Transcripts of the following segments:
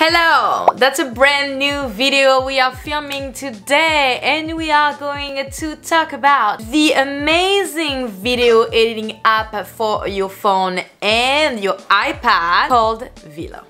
Hello! That's a brand new video we are filming today, and we are going to talk about the amazing video editing app for your phone and your iPad called VLLO.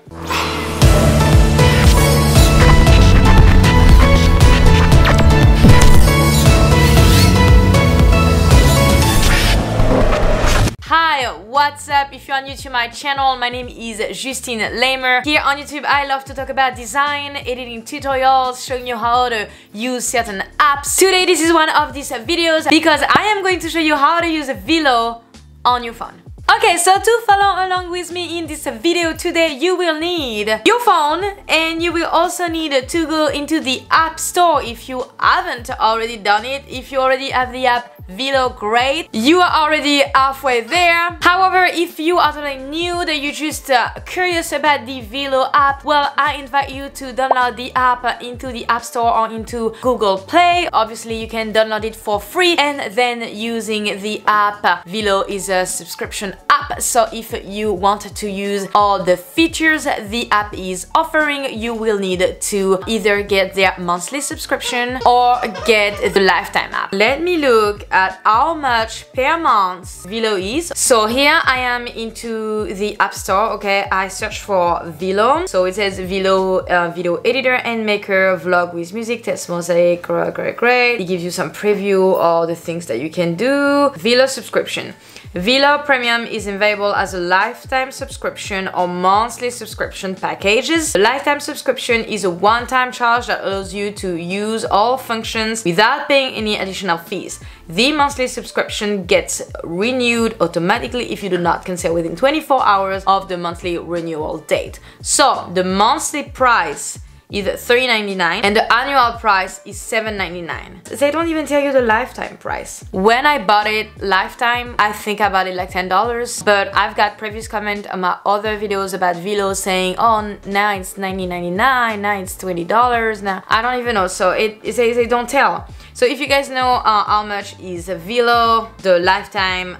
Hi, what's up? If you're new to my channel, my name is Justine Lehmer. Here on YouTube, I love to talk about design, editing tutorials, showing you how to use certain apps. Today, this is one of these videos because I am going to show you how to use a VLLO on your phone. Okay, so to follow along with me in this video today, you will need your phone, and you will also need to go into the App Store if you haven't already done it. If you already have the app VLLO, great, you are already halfway there. However, if you are totally new, that you're just curious about the VLLO app, well, I invite you to download the app into the App Store or into Google Play. Obviously, you can download it for free, and then using the app, VLLO is a subscription app, so if you want to use all the features the app is offering, you will need to either get their monthly subscription or get the lifetime app. Let me look at how much per month VLLO is. So here I am into the App Store. Okay, I search for VLLO. So it says VLLO video editor and maker, vlog with music, text mosaic, great. It gives you some preview, all the things that you can do. VLLO subscription. VLLO Premium is available as a lifetime subscription or monthly subscription packages. The lifetime subscription is a one-time charge that allows you to use all functions without paying any additional fees. The monthly subscription gets renewed automatically if you do not cancel within 24 hours of the monthly renewal date. So the monthly price is $3.99 and the annual price is $7.99. They don't even tell you the lifetime price. When I bought it lifetime, I think I bought it like $10, but I've got previous comment on my other videos about VLLO saying, oh, now it's $19.99, now it's $20, now I don't even know. So it says they don't tell. So if you guys know how much is a VLLO, the lifetime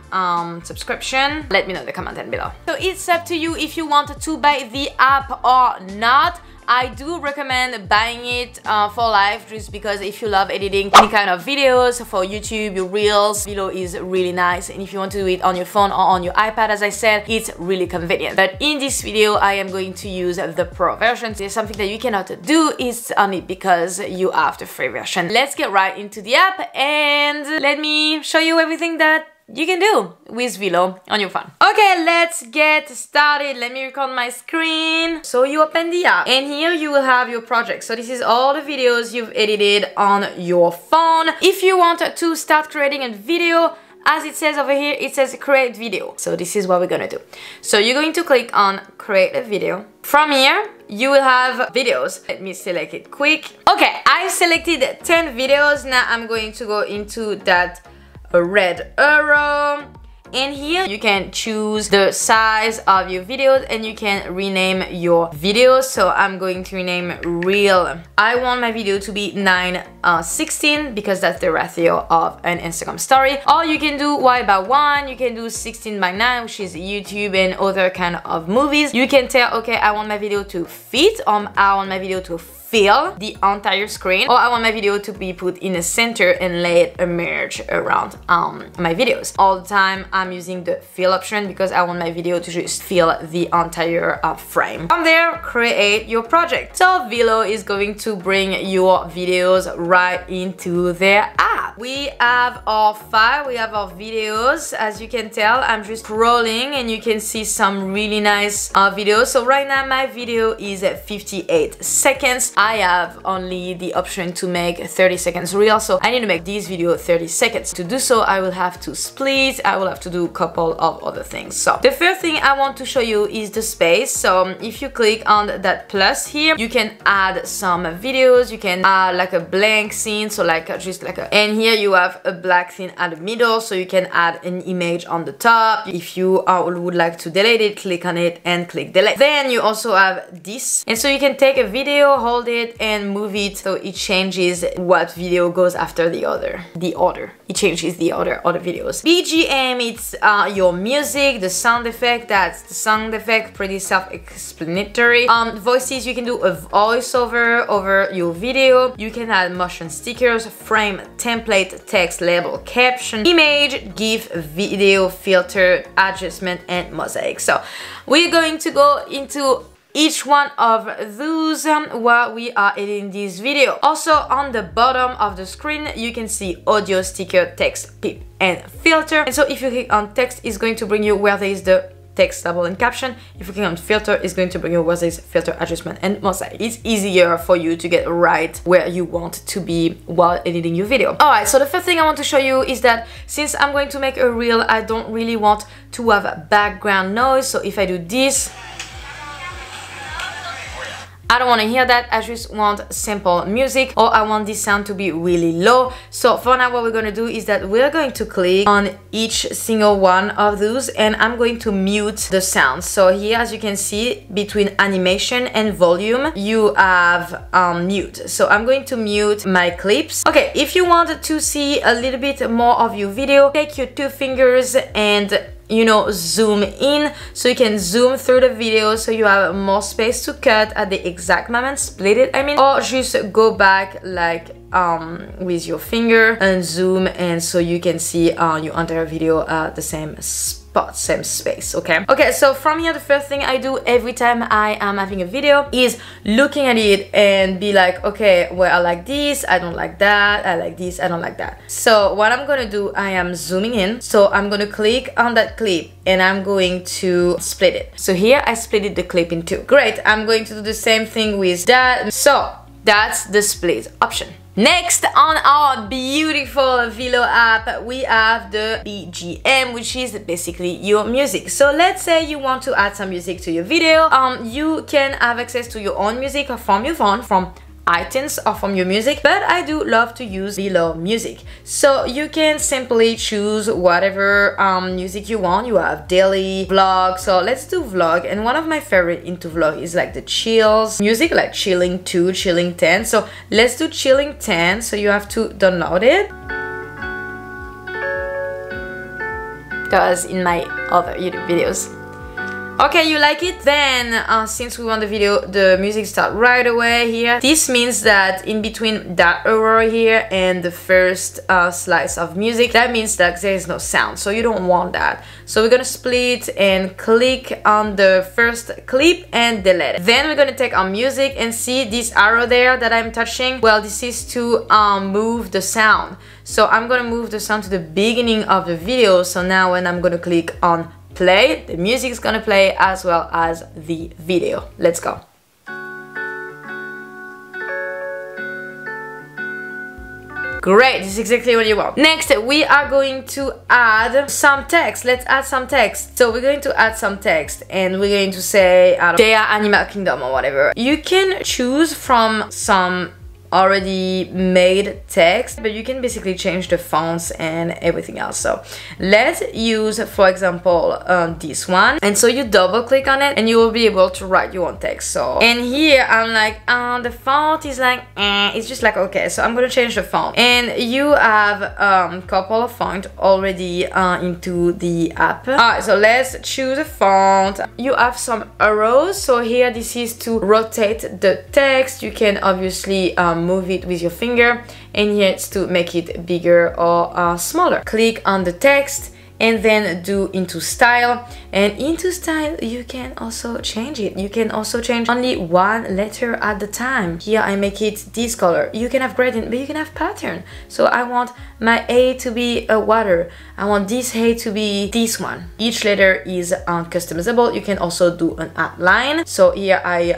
subscription, let me know in the comment down below. So it's up to you if you want to buy the app or not. I do recommend buying it for life, just because if you love editing any kind of videos for YouTube, your reels, VLLO is really nice. And if you want to do it on your phone or on your iPad, as I said, it's really convenient. But in this video, I am going to use the pro version. There's something that you cannot do, it's only because you have the free version. Let's get right into the app and let me show you everything that you can do with VLLO on your phone. Okay, let's get started. Let me record my screen. So you open the app and here you will have your project. So this is all the videos you've edited on your phone. If you want to start creating a video, as it says over here, it says create video. So this is what we're gonna do. So you're going to click on create a video. From here, you will have videos. Let me select it quick. Okay, I've selected 10 videos. Now I'm going to go into that a red arrow, and here you can choose the size of your videos and you can rename your videos. So I'm going to rename Reel. I want my video to be 9:16 because that's the ratio of an Instagram story. Or you can do Y/1, you can do 16:9, which is YouTube and other kind of movies. You can tell, okay, I want my video to fit, I want my video to fill the entire screen, or I want my video to be put in the center and let it merge around my videos. All the time I'm using the fill option because I want my video to just fill the entire frame. From there, create your project. So VLLO is going to bring your videos right into their app. We have our file, we have our videos. As you can tell, I'm just scrolling and you can see some really nice videos. So right now my video is at 58 seconds. I have only the option to make 30 seconds real, so I need to make this video 30 seconds. To do so, I will have to split, I will have to do a couple of other things. So the first thing I want to show you is the space. So if you click on that plus here, you can add some videos, you can add like a blank scene, so like just like a, and here here you have a black thing at the middle, so you can add an image on the top. If you would like to delete it, click on it and click delete. Then you also have this, and so you can take a video, hold it and move it, so it changes what video goes after the other. It changes the other videos. BGM, it's your music, the sound effect. That's the sound effect, pretty self-explanatory. Voices, you can do a voiceover over your video. You can add motion stickers, frame, template, text, label, caption, image, GIF, video, filter, adjustment, and mosaic. So we're going to go into each one of those while we are editing this video. Also on the bottom of the screen you can see audio, sticker, text, PIP and filter. And so if you click on text, it's going to bring you where there is the text, label and caption. If you click on filter, it's going to bring you where there is filter, adjustment and mosaic. It's easier for you to get right where you want to be while editing your video. Alright, so the first thing I want to show you is that since I'm going to make a reel, I don't really want to have background noise. So if I do this, I don't want to hear that, I just want simple music, or I want this sound to be really low. So for now what we're going to do is that we're going to click on each single one of those and I'm going to mute the sound. So here, as you can see, between animation and volume you have mute. So I'm going to mute my clips. Okay, if you wanted to see a little bit more of your video, take your two fingers and zoom in, so you can zoom through the video so you have more space to cut at the exact moment, split it I mean, or just go back like with your finger and zoom, and so you can see your entire video at the same spot, same space. Okay, so from here the first thing I do every time I am having a video is looking at it and be like, okay, well, I like this, I don't like that, I like this, I don't like that. So what I'm gonna do, I am zooming in, so I'm gonna click on that clip and I'm going to split it. So here I split the clip in two. Great, I'm going to do the same thing with that. So that's the split option. Next, on our beautiful VLLO app, we have the BGM, which is basically your music. So let's say you want to add some music to your video. You can have access to your own music from your phone, from iTunes or from your music, but I do love to use VLLO music. So you can simply choose whatever music you want. You have daily, vlog, so let's do vlog. And one of my favorite into vlog is like the chills music, like chilling 2, chilling 10. So let's do chilling 10, so you have to download it. That was in my other YouTube videos. Okay, you like it? Then, since we want the video, the music start right away here. This means that in between that error here and the first slice of music, that means that there is no sound, so you don't want that. So we're gonna split and click on the first clip and delete it. Then we're gonna take our music and see this arrow there that I'm touching? Well, this is to move the sound. So I'm gonna move the sound to the beginning of the video, so now when I'm gonna click on play, the music is gonna play as well as the video. Let's go. Great, this is exactly what you want. Next, we are going to add some text. Let's add some text. So we're going to add some text and we're going to say Dea Animal Kingdom or whatever. You can choose from some already made text, but you can basically change the fonts and everything else. So let's use, for example, this one, and so you double click on it and you will be able to write your own text. So, and here I'm like, the font is like it's just like, okay, so I'm gonna change the font. And you have a couple of fonts already into the app. Alright, so let's choose a font. You have some arrows, so here this is to rotate the text. You can obviously move it with your finger, and here it's to make it bigger or smaller. Click on the text and then do into style, and into style you can also change it. You can also change only one letter at the time. Here I make it this color. You can have gradient, but you can have pattern. So I want my A to be a water, I want this A to be this one. Each letter is customizable. You can also do an outline. So here I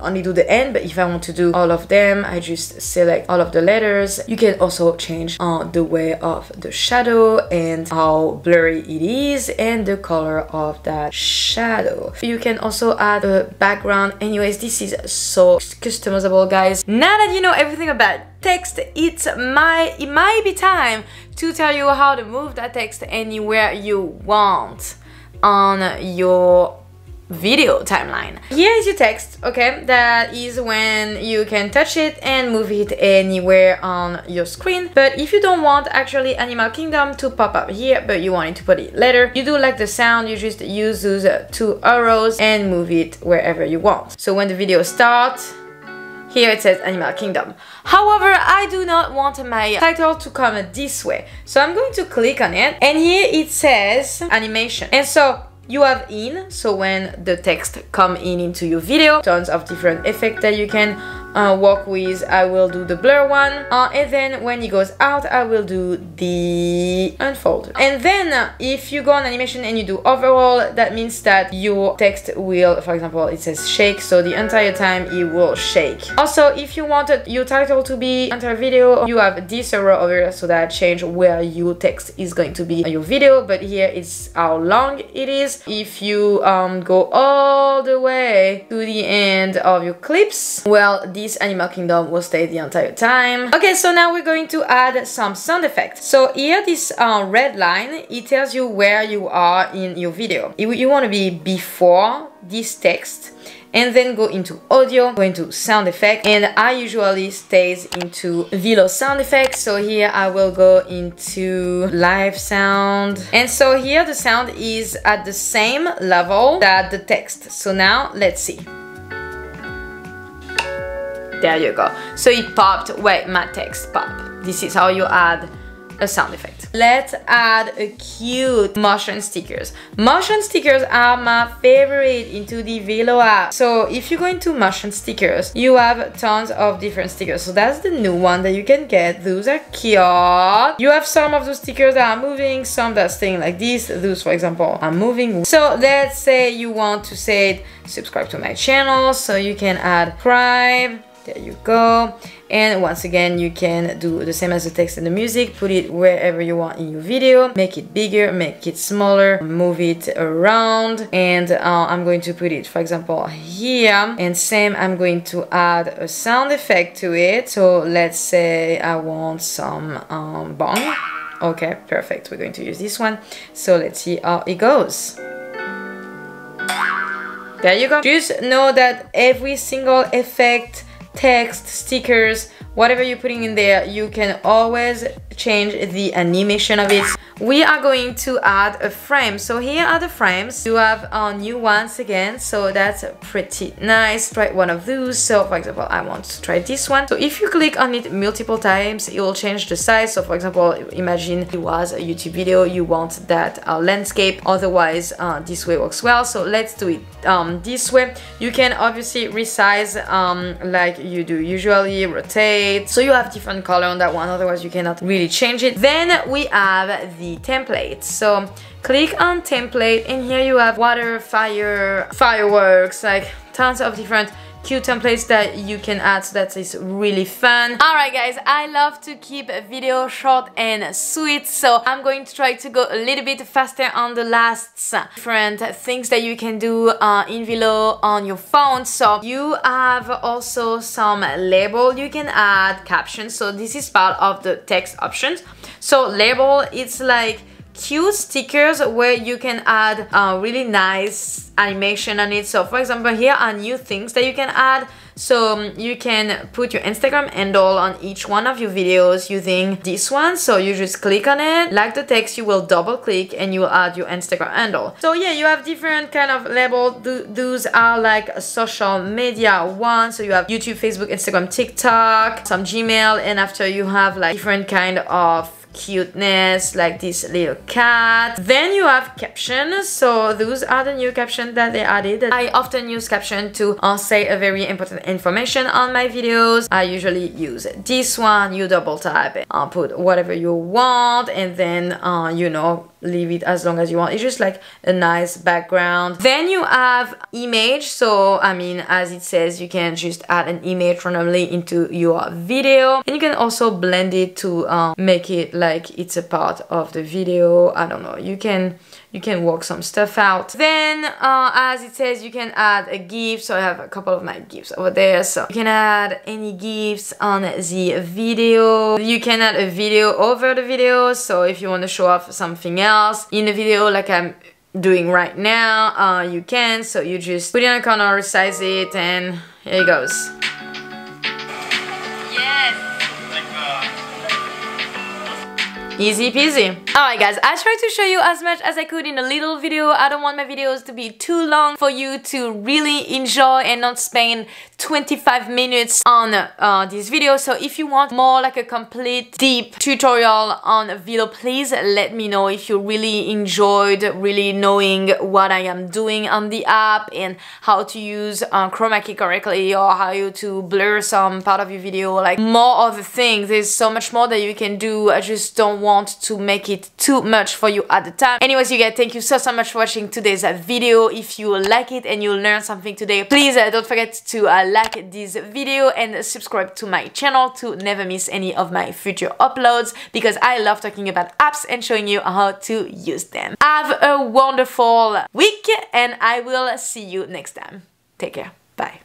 only do the end, but if I want to do all of them, I just select all of the letters. You can also change the way of the shadow and how blurry it is and the color of that shadow. You can also add a background. Anyways, this is so customizable, guys. Now that you know everything about text, it might be time to tell you how to move that text anywhere you want on your video timeline. Here is your text, okay? That is when you can touch it and move it anywhere on your screen. But if you don't want actually Animal Kingdom to pop up here, but you wanted to put it later, you do like the sound, you just use those two arrows and move it wherever you want. So when the video starts, here it says Animal Kingdom. However, I do not want my title to come this way. So I'm going to click on it, and here it says animation. And so you have in, so when the text come in into your video, tons of different effects that you can work with. I will do the blur one, and then when it goes out, I will do the unfold. And then if you go on animation and you do overall, that means that your text will, for example, it says shake, so the entire time it will shake. Also, if you wanted your title to be entire video, you have this arrow over here, so that change where your text is going to be on your video, but here it's how long it is. If you go all the way to the end of your clips, well, this Animal Kingdom will stay the entire time. Okay, so now we're going to add some sound effects. So here, this red line, it tells you where you are in your video. You want to be before this text, and then go into audio, go into sound effect, and I usually stays into VLLO sound effects. So here I will go into live sound, and so here the sound is at the same level that the text. So now let's see. There you go. So it popped where my text popped. This is how you add a sound effect. Let's add a cute motion stickers. Motion stickers are my favorite into the VLLO app. So if you go into motion stickers, you have tons of different stickers. So that's the new one that you can get. Those are cute. You have some of those stickers that are moving, some that's staying like this. Those, for example, are moving. So let's say you want to say subscribe to my channel, so you can add subscribe. There you go. And once again, you can do the same as the text and the music, put it wherever you want in your video, make it bigger, make it smaller, move it around. And I'm going to put it, for example, here. And same, I'm going to add a sound effect to it. So let's say I want some bong. Okay, perfect. We're going to use this one. So let's see how it goes. There you go. Just know that every single effect, text, stickers, whatever you're putting in there, you can always change the animation of it. We are going to add a frame. So here are the frames. You have a new ones again, so that's pretty nice. Try one of those. So for example, I want to try this one. So if you click on it multiple times, it will change the size. So for example, imagine it was a YouTube video, you want that landscape, otherwise this way works well. So let's do it this way. You can obviously resize like you do usually, rotate, so you have different color on that one, otherwise you cannot really change it. Then we have the template. So click on template, and here you have water, fire, fireworks, like tons of different cute templates that you can add, so that is really fun. Alright guys, I love to keep a video short and sweet, so I'm going to try to go a little bit faster on the last different things that you can do in VLLO on your phone. So you have also some label, you can add captions, so this is part of the text options. So label, it's like cute stickers where you can add a really nice animation on it. So for example, here are new things that you can add. So you can put your Instagram handle on each one of your videos using this one. So you just click on it, like the text, you will double click and you will add your Instagram handle. So yeah, you have different kind of labels. Those are like social media ones. So you have YouTube, Facebook, Instagram, TikTok, some Gmail, and after you have like different kind of cuteness, like this little cat. Then you have captions, so those are the new captions that they added. I often use caption to say a very important information on my videos. I usually use this one. You double tap and put whatever you want, and then you know, leave it as long as you want. It's just like a nice background. Then you have image, so I mean as it says, you can just add an image randomly into your video, and you can also blend it to make it like it's a part of the video. I don't know, you can work some stuff out. Then as it says, you can add a GIF, so I have a couple of my GIFs over there, so you can add any GIFs on the video. You can add a video over the video, so if you want to show off something else in the video like I'm doing right now, you can. So you just put it in a corner, resize it, and here it goes. Easy peasy. Alright guys, I tried to show you as much as I could in a little video. I don't want my videos to be too long for you to really enjoy and not spend 25 minutes on this video. So if you want more like a complete deep tutorial on a video, please let me know if you really enjoyed really knowing what I am doing on the app and how to use Chroma key correctly, or how you to blur some part of your video, like more of the things. There's so much more that you can do. I just don't want to make it too much for you at the time. Anyways, you guys, thank you so much for watching today's video. If you like it and you learned something today, please don't forget to like this video and subscribe to my channel to never miss any of my future uploads, because I love talking about apps and showing you how to use them. Have a wonderful week, and I will see you next time. Take care. Bye.